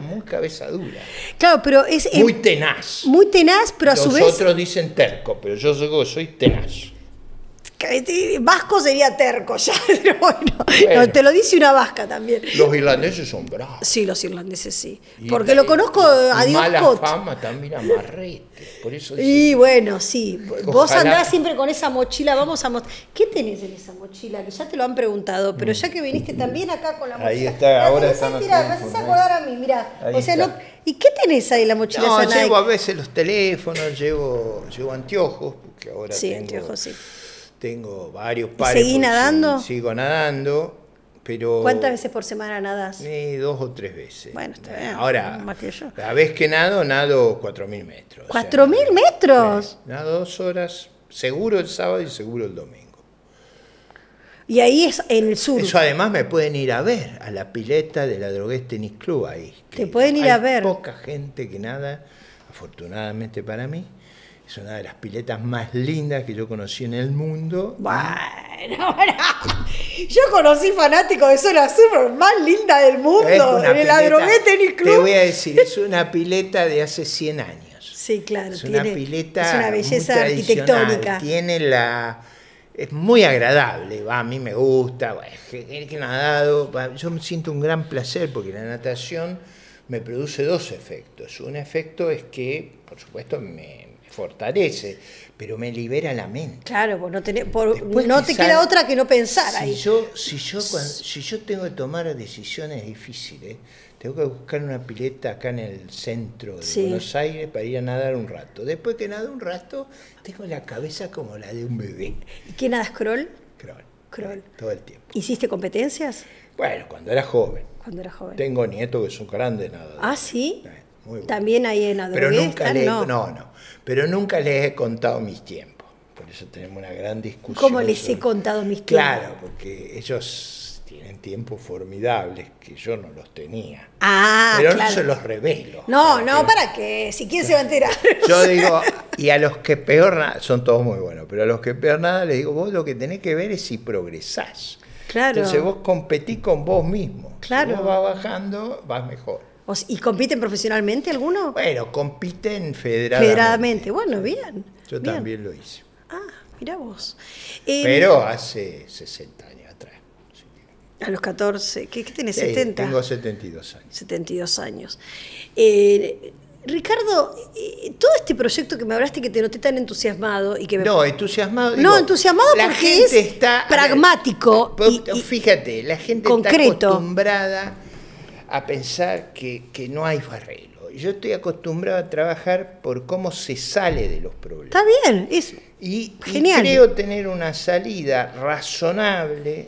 muy cabeza dura. Claro, pero es... muy tenaz. Muy tenaz, pero a su vez... Otros dicen terco, pero yo soy tenaz. Vasco sería terco ya, pero bueno, te lo dice una vasca también. Los irlandeses son bravos. Sí, los irlandeses sí. Y porque lo conozco a Dios mala Scott. Fama también amarrete, por eso dice. Y bueno, sí. Ojalá. Vos andás siempre con esa mochila, vamos a mostrar. ¿Qué tenés en esa mochila? Que ya te lo han preguntado, pero ya que viniste también acá con la mochila. Ahí está, ahora está. Mirá, vas a acordar a mí, mirá. O sea, no... ¿Y qué tenés ahí en la mochila? No, llevo a veces los teléfonos, llevo anteojos, porque ahora sí, tengo... anteojos, sí. Tengo varios pares. ¿Seguís nadando? Sigo nadando, pero... ¿Cuántas veces por semana nadás? 2 o 3 veces. Bueno, está bien. Ahora, la vez que nado 4.000 metros. ¿4.000 metros? Nado 2 horas, seguro el sábado y seguro el domingo. Y ahí es en el sur. Eso además me pueden ir a ver, a la pileta del Adrogué Tenis Club ahí. Te pueden ir a ver. Hay poca gente que nada, afortunadamente para mí. Es una de las piletas más lindas que yo conocí en el mundo. Bueno, yo conocí fanáticos de Zona Sur, más linda del mundo, en el Adrogué Tenis Club. Te voy a decir, es una pileta de hace 100 años. Sí, claro. Es una pileta, es una belleza arquitectónica. Tiene la... Es muy agradable, a mí me gusta, que nadado. Yo me siento un gran placer porque la natación me produce 2 efectos. Un efecto es que, por supuesto, me fortalece, pero me libera la mente. Claro, pues no te queda otra que no pensar ahí. Si yo tengo que tomar decisiones difíciles, tengo que buscar una pileta acá en el centro de Buenos Aires para ir a nadar un rato. Después que nado un rato, tengo la cabeza como la de un bebé. ¿Y qué nadas? ¿Crawl? Crawl. Todo el tiempo. ¿Hiciste competencias? Bueno, cuando era joven. Tengo nietos que son grandes nadadores. ¿Ah, sí? Muy bueno. También hay en Adrogué. Pero nunca les he contado mis tiempos. Por eso tenemos una gran discusión. ¿Cómo les he contado mis tiempos? Claro, porque ellos tienen tiempos formidables que yo no los tenía. Ah, pero claro. No se los revelo. ¿Para qué? Si quién se va a enterar. Yo digo, y a los que peor nada, son todos muy buenos, pero a los que peor nada les digo, vos lo que tenés que ver es si progresás. Claro. Entonces vos competís con vos mismo. Claro. Si vos vas bajando, vas mejor. ¿Y compiten profesionalmente algunos? Bueno, compiten federadamente. Bueno, bien. Yo también lo hice. Ah, mirá vos. Pero hace 60 años atrás. A los 14. ¿Qué tenés, 70? Tengo 72 años. 72 años. Ricardo, todo este proyecto que me hablaste, que te noté tan entusiasmado y que me... No, entusiasmado. Digo, no, entusiasmado porque es pragmático. Fíjate, la gente está acostumbrada a pensar que no hay arreglo. Yo estoy acostumbrado a trabajar por cómo se sale de los problemas. Está bien, es genial. Y creo tener una salida razonable,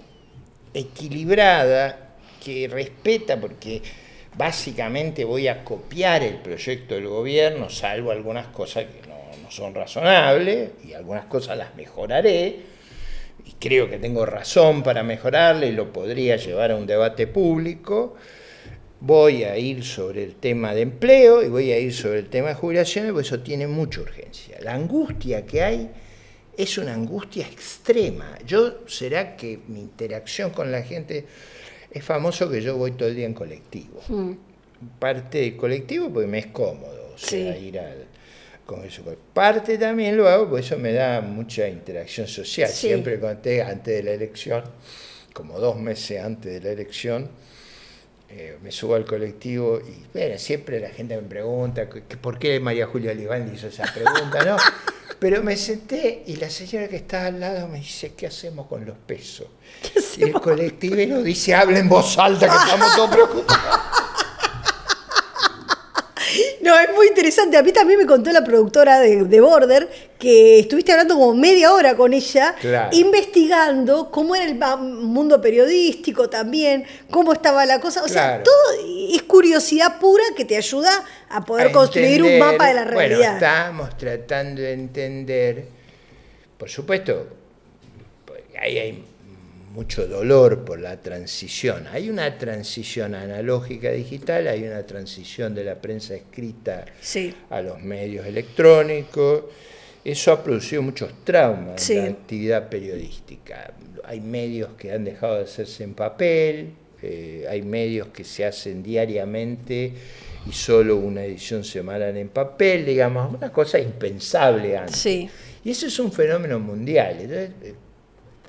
equilibrada, que respeta, porque básicamente voy a copiar el proyecto del gobierno, salvo algunas cosas que no son razonables, y algunas cosas las mejoraré, y creo que tengo razón para mejorarle, y lo podría llevar a un debate público. Voy a ir sobre el tema de empleo y voy a ir sobre el tema de jubilaciones, porque eso tiene mucha urgencia. La angustia que hay es una angustia extrema. ¿Será que mi interacción con la gente? Es famoso que yo voy todo el día en colectivo. Parte del colectivo porque me es cómodo, o sea, ir al Congreso. Parte también lo hago porque eso me da mucha interacción social. Sí. Siempre conté antes de la elección, como 2 meses antes de la elección, me subo al colectivo y siempre la gente me pregunta por qué María Julia Oliván hizo esa pregunta, ¿no? Pero me senté y la señora que estaba al lado me dice, ¿qué hacemos con los pesos? Y el colectivero dice, habla en voz alta, que estamos todos preocupados. No, es muy interesante. A mí también me contó la productora de Border que estuviste hablando como media hora con ella, investigando cómo era el mundo periodístico también, cómo estaba la cosa. O sea, todo es curiosidad pura que te ayuda a poder construir un mapa de la realidad. Bueno, estamos tratando de entender. Por supuesto, ahí hay mucho dolor por la transición. Hay una transición analógica digital, hay una transición de la prensa escrita a los medios electrónicos, Eso ha producido muchos traumas en la actividad periodística. Hay medios que han dejado de hacerse en papel, hay medios que se hacen diariamente y solo una edición semanal en papel, digamos, una cosa impensable antes. Sí. Y eso es un fenómeno mundial. Entonces,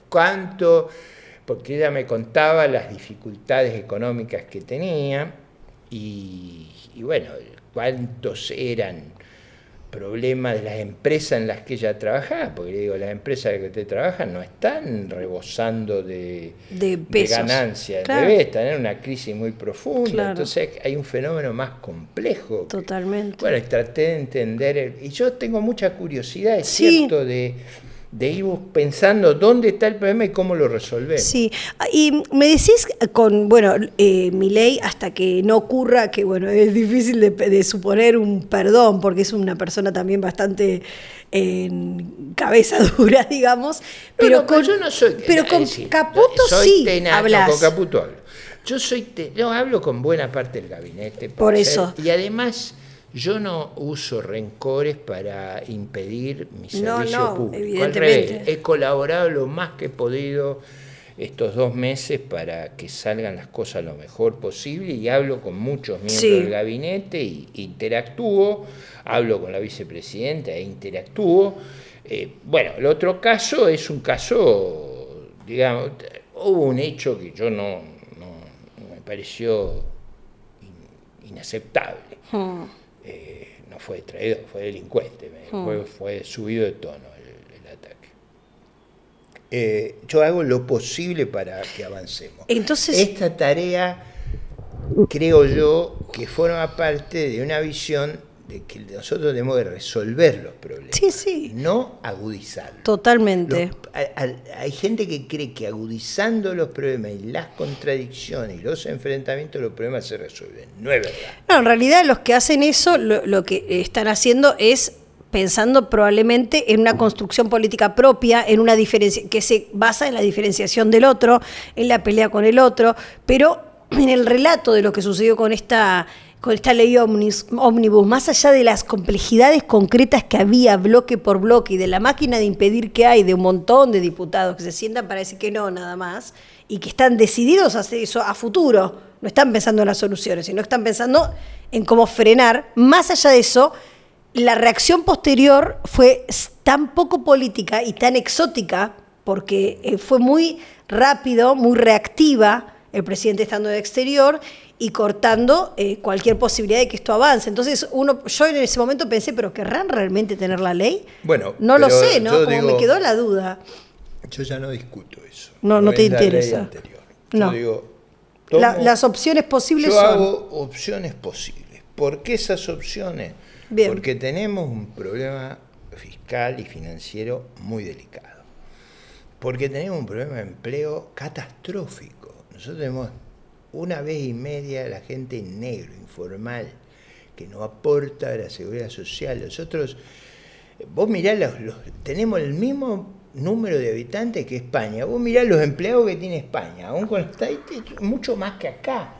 ¿cuánto? Porque ella me contaba las dificultades económicas que tenía y bueno, cuántos eran problemas de las empresas en las que ella trabajaba, porque le digo, las empresas en las que usted trabaja no están rebosando de ganancias, claro. Debe estar en una crisis muy profunda, claro. Entonces hay un fenómeno más complejo. Totalmente. Que, bueno, traté de entender, y yo tengo mucha curiosidad, es cierto, de ir pensando dónde está el problema y cómo lo resolvemos. Sí, y me decís con, bueno, Milei, hasta que no ocurra, que bueno, es difícil de suponer un perdón, porque es una persona también bastante cabeza dura, digamos. Pero no, con, yo no soy... Pero con decir, Caputo soy hablas. Con Caputo hablo. Yo soy no, hablo con buena parte del gabinete. Por eso. Y además... Yo no uso rencores para impedir mi servicio público. Al revés, he colaborado lo más que he podido estos 2 meses para que salgan las cosas lo mejor posible y hablo con muchos miembros del gabinete e interactúo, hablo con la vicepresidenta e interactúo. Bueno, el otro caso es un caso, digamos, hubo un hecho que yo no me pareció inaceptable. No fue traidor, fue delincuente, fue subido de tono el ataque. Yo hago lo posible para que avancemos. Entonces, esta tarea, creo yo, que forma parte de una visión de que nosotros tenemos que resolver los problemas, no agudizarlos. Totalmente. Hay gente que cree que agudizando los problemas y las contradicciones y los enfrentamientos, los problemas se resuelven. No es verdad. No, en realidad los que hacen eso, lo que están haciendo es pensando probablemente en una construcción política propia, en una diferencia que se basa en la diferenciación del otro, en la pelea con el otro, pero en el relato de lo que sucedió con esta ley ómnibus, más allá de las complejidades concretas que había bloque por bloque y de la máquina de impedir que hay de un montón de diputados que se sientan para decir que no, nada más, y que están decididos a hacer eso a futuro, no están pensando en las soluciones, sino están pensando en cómo frenar. Más allá de eso, la reacción posterior fue tan poco política y tan exótica, porque fue muy rápido, muy reactiva, el presidente estando de exterior y cortando cualquier posibilidad de que esto avance. Entonces, yo en ese momento pensé, ¿pero querrán realmente tener la ley? Bueno, no lo sé, ¿no? Como digo, me quedó la duda. Yo ya no discuto eso. No te interesa. Yo digo, las opciones posibles son... Yo hago opciones posibles. ¿Por qué esas opciones? Bien. Porque tenemos un problema fiscal y financiero muy delicado. Porque tenemos un problema de empleo catastrófico. Nosotros tenemos una vez y media la gente en negro, informal, que no aporta a la seguridad social. Nosotros, vos mirá, tenemos el mismo número de habitantes que España. Vos mirá los empleados que tiene España, aún con mucho más que acá.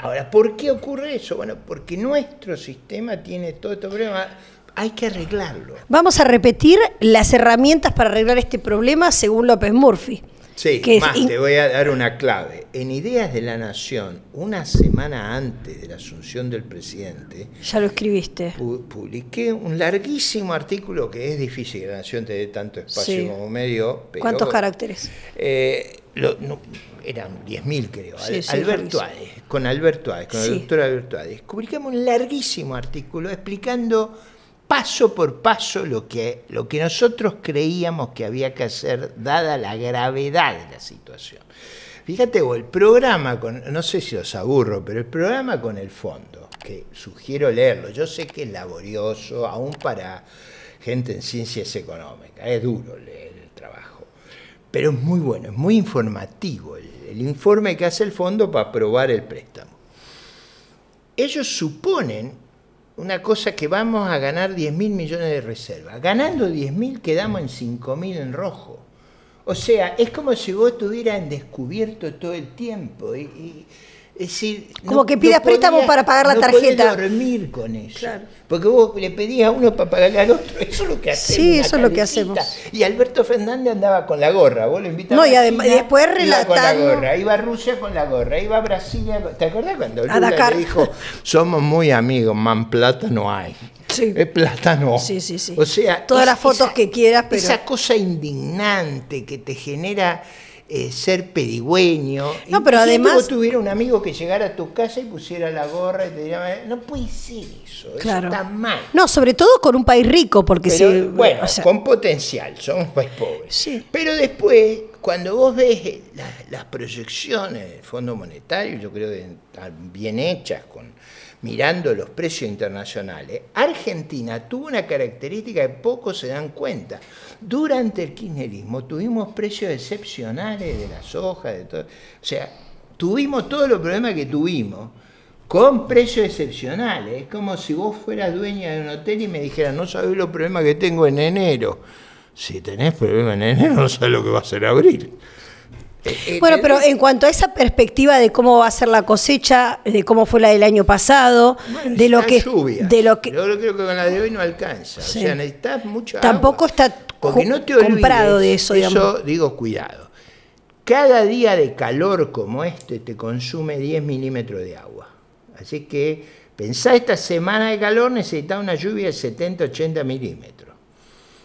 Ahora, ¿por qué ocurre eso? Bueno, porque nuestro sistema tiene todo este problema. Hay que arreglarlo. Vamos a repetir las herramientas para arreglar este problema según López Murphy. Sí, más, te voy a dar una clave. En Ideas de la Nación, una semana antes de la asunción del presidente... Ya lo escribiste. Publiqué un larguísimo artículo que es difícil que La Nación te dé tanto espacio como medio. Pero, ¿cuántos caracteres? Eran 10.000, creo. Sí, Alberto Ades, con Alberto Ades, con el doctor Alberto Ades. Publicamos un larguísimo artículo explicando... paso por paso lo que nosotros creíamos que había que hacer dada la gravedad de la situación. Fíjate vos, el programa, no sé si os aburro, pero el programa con el fondo, que sugiero leerlo, yo sé que es laborioso, aún para gente en ciencias económicas, es duro leer el trabajo, pero es muy bueno, es muy informativo el informe que hace el fondo para aprobar el préstamo. Ellos suponen una cosa que vamos a ganar 10.000 millones de reservas. Ganando 10.000 quedamos en 5.000 en rojo. O sea, es como si vos estuvieras en descubierto todo el tiempo. Y Es decir, como no, que pidas préstamo para pagar la tarjeta. No podés dormir con eso. Claro. Porque vos le pedís a uno para pagarle al otro. Eso es lo que hacemos. Sí, eso es lo que hacemos. Y Alberto Fernández andaba con la gorra. Vos lo invitabas. No, y además, después relatando. Iba con la gorra. Iba a Rusia con la gorra. Iba a Brasil. ¿Te acordás cuando Lula le dijo, somos muy amigos, man, plata no hay? Sí. Es plata no. Sí, sí, sí. O sea, todas las fotos que quieras, pero. Esa cosa indignante que te genera. Ser pedigüeño. No, pero además. Si vos tuviera un amigo que llegara a tu casa y pusiera la gorra y te diría, no puede ser eso, claro. Eso está mal. No, sobre todo con un país rico, porque pero, si. Bueno, o sea, con potencial, somos un país pobre. Sí. Pero después, cuando vos ves las proyecciones del Fondo Monetario, yo creo que están bien hechas, mirando los precios internacionales, Argentina tuvo una característica que pocos se dan cuenta. Durante el kirchnerismo tuvimos precios excepcionales de la soja, de todo. O sea, tuvimos todos los problemas que tuvimos con precios excepcionales. Es como si vos fueras dueña de un hotel y me dijeras, no sabés los problemas que tengo en enero. Si tenés problemas en enero, no sabés lo que va a ser abril. Bueno, pero en cuanto a esa perspectiva de cómo va a ser la cosecha, de cómo fue la del año pasado, bueno, de lo que lluvia. De lo que yo creo que con la de hoy no alcanza, sí. O sea, necesitas mucha tampoco agua. Está porque no te olvides, comprado de eso, digamos. Eso digo, cuidado. Cada día de calor como este te consume 10 milímetros de agua. Así que pensá, esta semana de calor necesitas una lluvia de 70-80 milímetros.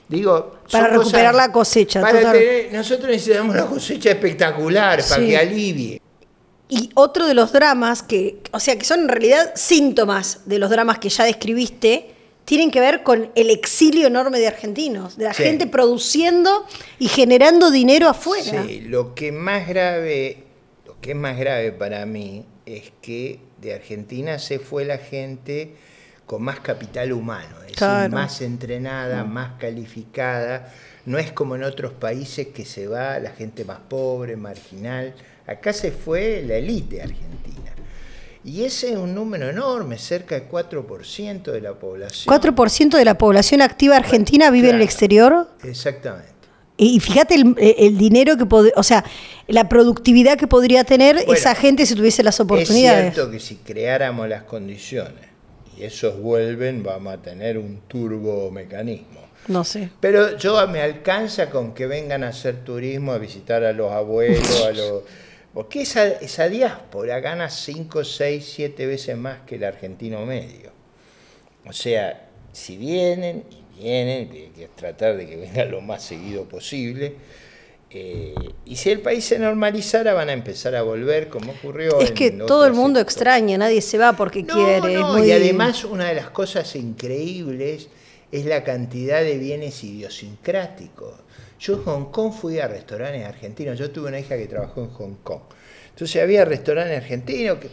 Digo, para recuperar la cosecha. Para tener, nosotros necesitamos una cosecha espectacular, sí. Para que alivie. Y otro de los dramas que, o sea, que son en realidad síntomas de los dramas que ya describiste, tienen que ver con el exilio enorme de argentinos, de la sí. Gente produciendo y generando dinero afuera. Sí, lo que es más grave para mí es que de Argentina se fue la gente con más capital humano, es claro. Decir, más entrenada, más calificada. No es como en otros países que se va la gente más pobre, marginal. Acá se fue la élite argentina. Y ese es un número enorme, cerca del 4% de la población. 4% de la población activa argentina vive claro. En el exterior. Exactamente. Y fíjate el dinero que podría, o sea, la productividad que podría tener esa gente si tuviese las oportunidades. Es cierto que si creáramos las condiciones, y esos vuelven, vamos a tener un turbomecanismo. No sé. Pero yo me alcanza con que vengan a hacer turismo, a visitar a los abuelos, a los... Porque esa diáspora gana 5, 6, 7 veces más que el argentino medio. O sea, si vienen, hay que tratar de que vengan lo más seguido posible. Y si el país se normalizara, van a empezar a volver, como ocurrió. Es que todo el mundo extraña, nadie se va porque quiere. No, y además una de las cosas increíbles es la cantidad de bienes idiosincráticos. Yo en Hong Kong fui a restaurantes argentinos, yo tuve una hija que trabajó en Hong Kong. Entonces había restaurantes argentinos que...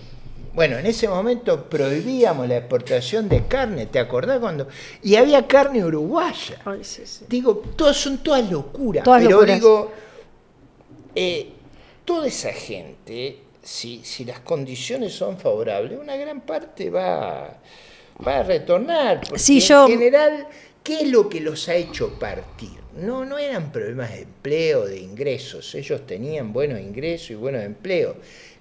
Bueno, en ese momento prohibíamos la exportación de carne, ¿te acordás cuando? Y había carne uruguaya. Ay, sí, sí. Digo, son todas locuras. Todas pero locuras. Digo, toda esa gente, si las condiciones son favorables, una gran parte va a retornar. Porque sí, en general, ¿qué es lo que los ha hecho partir? No eran problemas de empleo, de ingresos. Ellos tenían buenos ingresos y buenos empleos.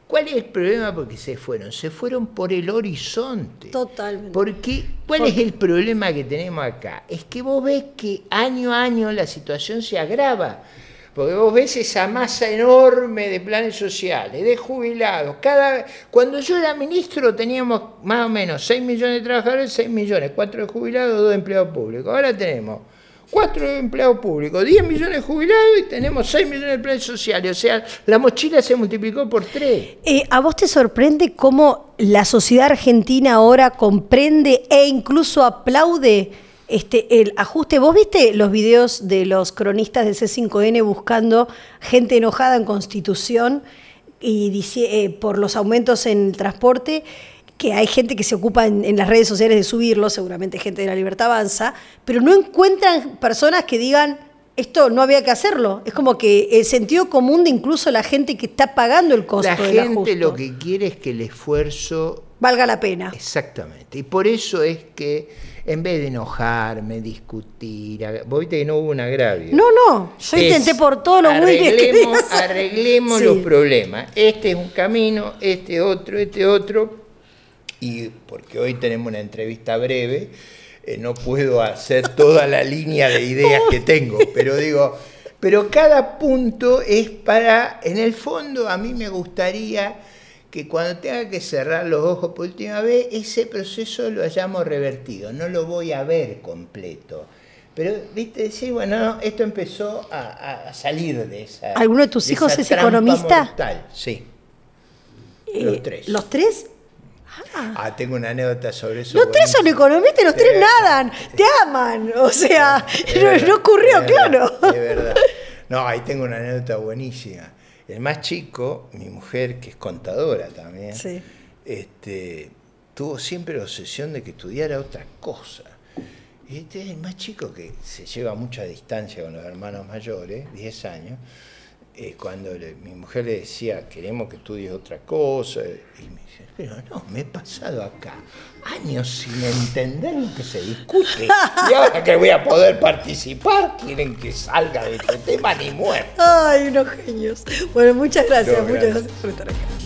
¿Cuál es el problema? Porque se fueron. Se fueron por el horizonte. Totalmente. Porque, ¿cuál es el problema que tenemos acá? Es que vos ves que año a año la situación se agrava. Porque vos ves esa masa enorme de planes sociales, de jubilados. Cuando yo era ministro teníamos más o menos 6 millones de trabajadores, 6 millones, 4 de jubilados, 2 de empleados públicos. Ahora tenemos 4 de empleados públicos, 10 millones de jubilados y tenemos 6 millones de planes sociales. O sea, la mochila se multiplicó por 3. ¿A vos te sorprende cómo la sociedad argentina ahora comprende e incluso aplaude el ajuste? ¿Vos viste los videos de los cronistas del C5N buscando gente enojada en Constitución y dice, por los aumentos en el transporte? Que hay gente que se ocupa en las redes sociales de subirlo, seguramente gente de La Libertad Avanza, pero no encuentran personas que digan, esto no había que hacerlo. Es como que el sentido común de incluso la gente que está pagando el costo del ajuste. La gente lo que quiere es que el esfuerzo... valga la pena. Exactamente. Y por eso es que en vez de enojarme, discutir, vos viste que no hubo un agravio. No, no, yo intenté por todos los güeyes que quería hacer. Arreglemos los problemas, este es un camino, este otro, y porque hoy tenemos una entrevista breve, no puedo hacer toda la línea de ideas que tengo, pero digo, pero cada punto es para, en el fondo a mí me gustaría que cuando tenga que cerrar los ojos por última vez, ese proceso lo hayamos revertido, no lo voy a ver completo. Pero, viste, sí, bueno, no, esto empezó a salir de esa... ¿Alguno de tus hijos es economista? Mortal. Sí, los tres. ¿Los tres? Ah, tengo una anécdota sobre eso. Los tres son economistas y los tres nadan, te aman, o sea, no ocurrió, claro. De verdad. No, ahí tengo una anécdota buenísima. El más chico, mi mujer, que es contadora también, sí, tuvo siempre la obsesión de que estudiara otra cosa. Y este es el más chico que se lleva mucha distancia con los hermanos mayores, 10 años, cuando mi mujer le decía, queremos que estudies otra cosa, y me dice, pero no, me he pasado acá años sin entender lo que se discute, y ahora que voy a poder participar, quieren que salga de este tema ni muerto. Ay, unos genios. Bueno, muchas gracias por estar acá.